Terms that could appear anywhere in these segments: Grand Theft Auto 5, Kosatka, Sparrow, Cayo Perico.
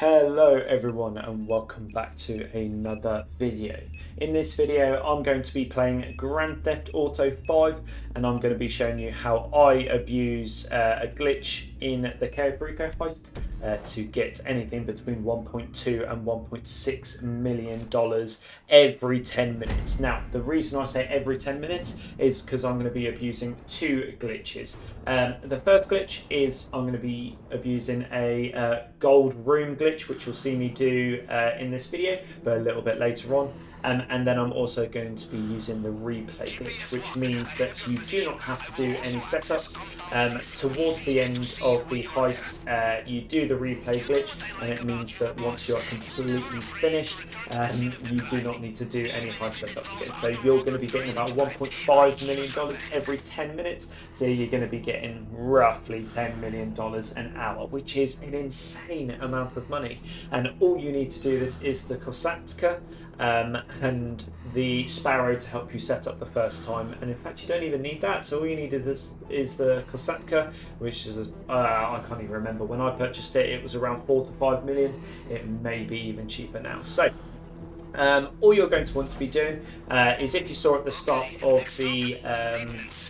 Hello everyone and welcome back to another video. In this video I'm going to be playing Grand Theft Auto 5 and I'm going to be showing you how I abuse a glitch in the Cayo Perico heist to get anything between $1.2 and $1.6 million every 10 minutes. Now, the reason I say every 10 minutes is because I'm going to be abusing two glitches. The first glitch is I'm going to be abusing a gold room glitch, which you'll see me do in this video, but a little bit later on. And then I'm also going to be using the replay glitch, which means that you do not have to do any setups. Towards the end of the heist, you do the replay glitch, and it means that once you're completely finished, you do not need to do any heist setups again. So you're going to be getting about $1.5 million every 10 minutes, so you're going to be getting roughly $10 million an hour, which is an insane amount of money. And all you need to do this is the Kosatka, and the Sparrow to help you set up the first time. And in fact, you don't even need that. So all you need is the Kosatka, which is, I can't even remember. When I purchased it, it was around 4 to 5 million. It may be even cheaper now. So all you're going to want to be doing is, if you saw at the start of the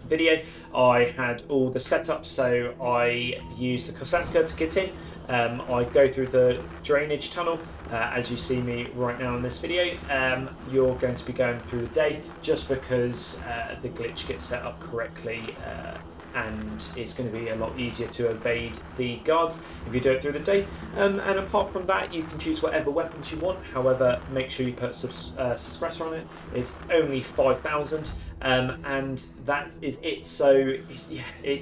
video, I had all the setups. So I used the Kosatka to get in. I go through the drainage tunnel, as you see me right now in this video. You're going to be going through the day just because the glitch gets set up correctly, and it's going to be a lot easier to evade the guards if you do it through the day. And apart from that, you can choose whatever weapons you want. However, make sure you put suppressor on it. It's only 5,000, and that is it. So yeah,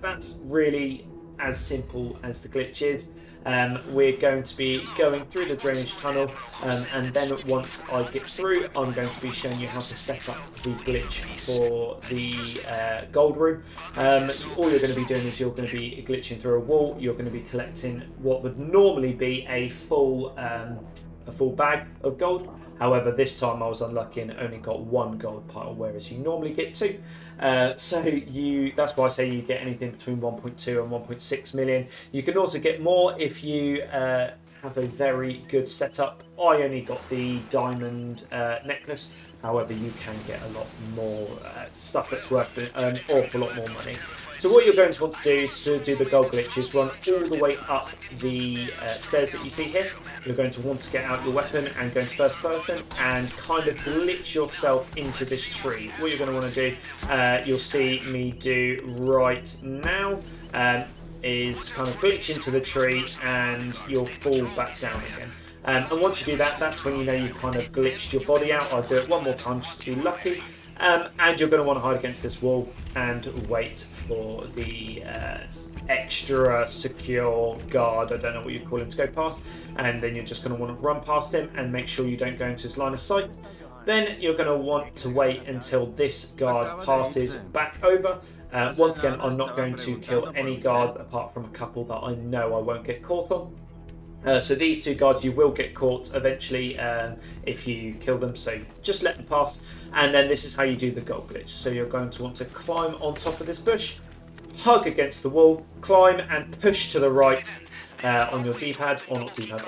that's really as simple as the glitch is. We're going to be going through the drainage tunnel, and then once I get through, I'm going to be showing you how to set up the glitch for the gold room. All you're going to be doing is you're going to be glitching through a wall. You're going to be collecting what would normally be a full bag of gold. However, this time I was unlucky and only got one gold pile, whereas you normally get two. So that's why I say you get anything between 1.2 and 1.6 million. You can also get more if you have a very good setup. I only got the diamond necklace. However, you can get a lot more stuff that's worth an awful lot more money. So what you're going to want to do is to do the gold glitch is run all the way up the stairs that you see here. You're going to want to get out your weapon and go into first person and kind of glitch yourself into this tree. What you're going to want to do, you'll see me do right now, is kind of glitch into the tree and you'll fall back down again. And once you do that, that's when you know you've kind of glitched your body out. I'll do it one more time just to be lucky. And you're going to want to hide against this wall and wait for the extra secure guard, I don't know what you call him, to go past. And then you're just going to want to run past him and make sure you don't go into his line of sight. Then you're going to want to wait until this guard passes back over. Once again, I'm not going to kill any guards apart from a couple that I know I won't get caught on. So these two guards, you will get caught eventually if you kill them, so just let them pass. And then this is how you do the gold glitch. So you're going to want to climb on top of this bush, hug against the wall, climb and push to the right on your D-pad, or not D-pad,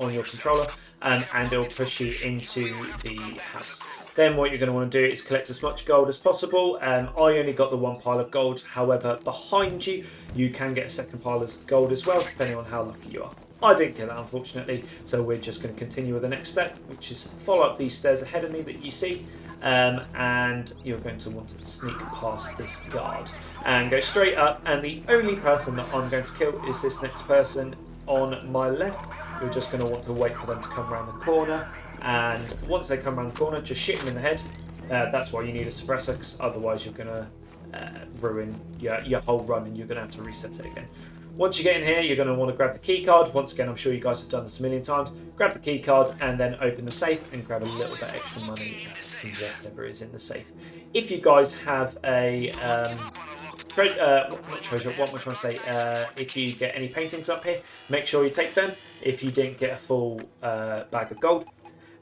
on your controller, and it'll push you into the house. Then what you're going to want to do is collect as much gold as possible. I only got the one pile of gold. However, behind you, you can get a second pile of gold as well, depending on how lucky you are. I didn't get that, unfortunately, so we're just going to continue with the next step, which is follow up these stairs ahead of me that you see, and you're going to want to sneak past this guard and go straight up, and the only person that I'm going to kill is this next person on my left. You're just going to want to wait for them to come around the corner, and once they come around the corner, just shoot them in the head. That's why you need a suppressor, because otherwise you're going to ruin your whole run and you're going to have to reset it again. Once you get in here, you're going to want to grab the key card. Once again, I'm sure you guys have done this a million times. Grab the key card and then open the safe and grab a little bit extra money from whatever is in the safe. If you guys have a not treasure, what am I trying to say? If you get any paintings up here, make sure you take them if you didn't get a full bag of gold.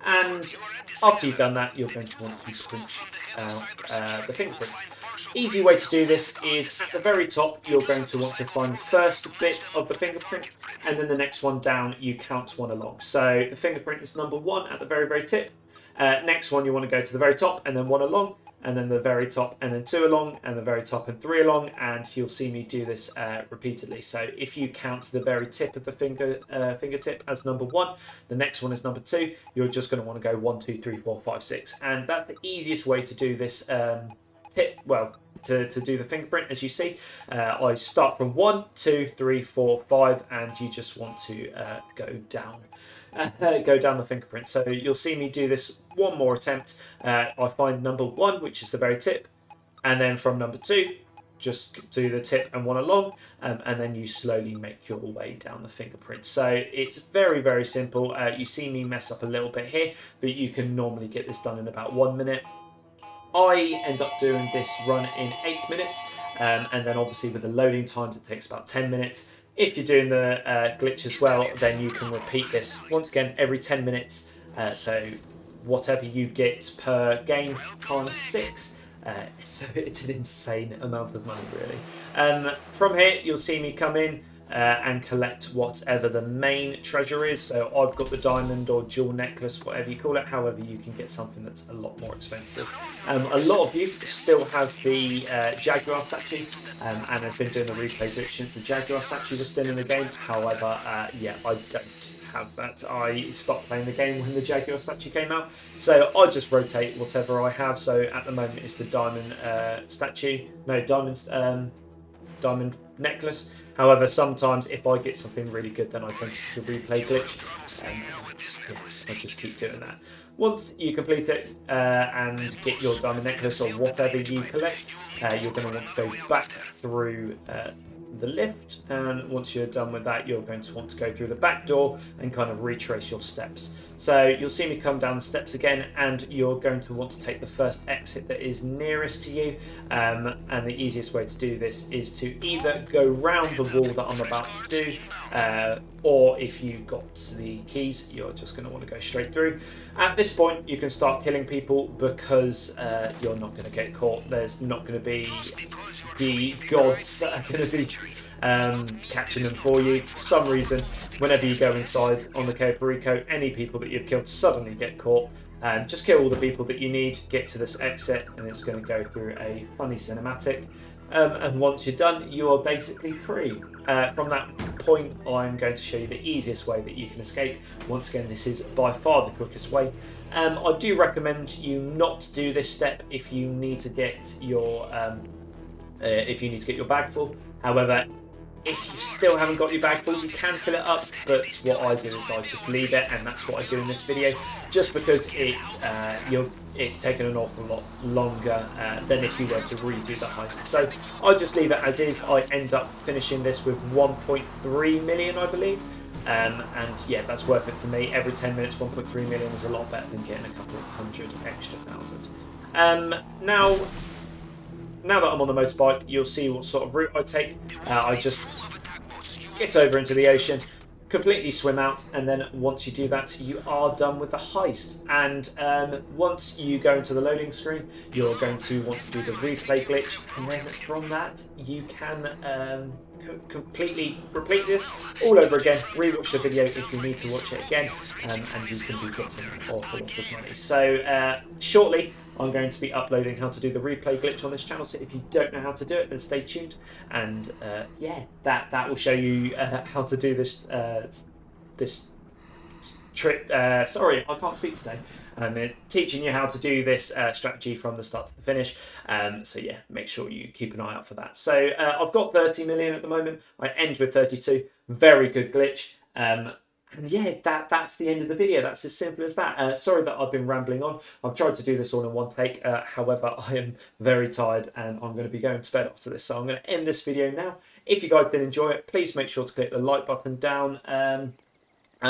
and after you've done that, you're going to want to print out the fingerprints. Easy way to do this is at the very top, you're going to want to find the first bit of the fingerprint, and then the next one down, you count one along. So the fingerprint is number one at the very, very tip. Next one, you want to go to the very top, and then one along, and then the very top, and then two along, and the very top, and three along, and you'll see me do this repeatedly. So if you count the very tip of the fingertip as number one, the next one is number two, you're just going to want to go 1, 2, 3, 4, 5, 6. And that's the easiest way to do this tip, well, to do the fingerprint. As you see, I start from 1, 2, 3, 4, 5, and you just want to go down the fingerprint. So you'll see me do this one more attempt. I find number one, which is the very tip, and then from number two, just do the tip and one along, and then you slowly make your way down the fingerprint. So it's very, very simple. You see me mess up a little bit here, but you can normally get this done in about 1 minute. I end up doing this run in 8 minutes, and then obviously with the loading times, it takes about 10 minutes. If you're doing the glitch as well, then you can repeat this once again every 10 minutes. So whatever you get per game times 6. So it's an insane amount of money, really. From here, you'll see me come in and collect whatever the main treasure is. So I've got the diamond or jewel necklace, whatever you call it. However, you can get something that's a lot more expensive. A lot of you still have the Jaguar statue, and I've been doing the replay since the Jaguar statue was still in the game. However, yeah, I don't have that. I stopped playing the game when the Jaguar statue came out, so I just rotate whatever I have. So at the moment, it's the diamond statue, no, diamond necklace. However, sometimes if I get something really good, then I tend to replay glitch, and I just keep doing that. Once you complete it and get your diamond necklace or whatever you collect, you're going to want to go back through the lift, and once you're done with that, you're going to want to go through the back door and kind of retrace your steps. So you'll see me come down the steps again, and you're going to want to take the first exit that is nearest to you, and the easiest way to do this is to either go round the wall that I'm about to do, or if you got the keys, you're just going to want to go straight through. At this point, you can start killing people because you're not going to get caught. There's not going to be the gods that are going to be catching them for you. For some reason, whenever you go inside on the Cayo Perico, any people that you've killed suddenly get caught. Just kill all the people that you need, get to this exit, and it's going to go through a funny cinematic. And once you're done, you are basically free. From that point, I'm going to show you the easiest way that you can escape. Once again, this is by far the quickest way. I do recommend you not do this step if you need to get your bag full. However, if you still haven't got your bag full, you can fill it up, but what I do is I just leave it, and that's what I do in this video, just because it's taken an awful lot longer than if you were to redo the heist. So I just leave it as is. I end up finishing this with 1.3 million, I believe. And yeah, that's worth it for me. Every 10 minutes, 1.3 million is a lot better than getting a couple of hundred extra thousand. Now that I'm on the motorbike, you'll see what sort of route I take. I just get over into the ocean, completely swim out, and then once you do that, you are done with the heist. And once you go into the loading screen, you're going to want to do the replay glitch, and then from that, you can completely repeat this all over again. Rewatch the video if you need to watch it again, and you can be getting an awful lot of money. So shortly, I'm going to be uploading how to do the replay glitch on this channel, so if you don't know how to do it, then stay tuned, and yeah, that will show you how to do this this trick. Sorry, I can't speak today. Teaching you how to do this strategy from the start to the finish. So yeah, make sure you keep an eye out for that. So I've got 30 million at the moment. I end with 32. Very good glitch. And yeah, that's the end of the video. That's as simple as that. Sorry that I've been rambling on. I've tried to do this all in one take. However, I am very tired and I'm going to be going to bed after this. So I'm going to end this video now. If you guys did enjoy it, please make sure to click the like button down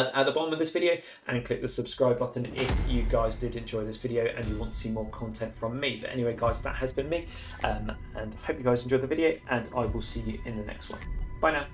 at the bottom of this video, and click the subscribe button if you guys did enjoy this video and you want to see more content from me. But anyway, guys, that has been me, and hope you guys enjoyed the video, and I will see you in the next one. Bye now.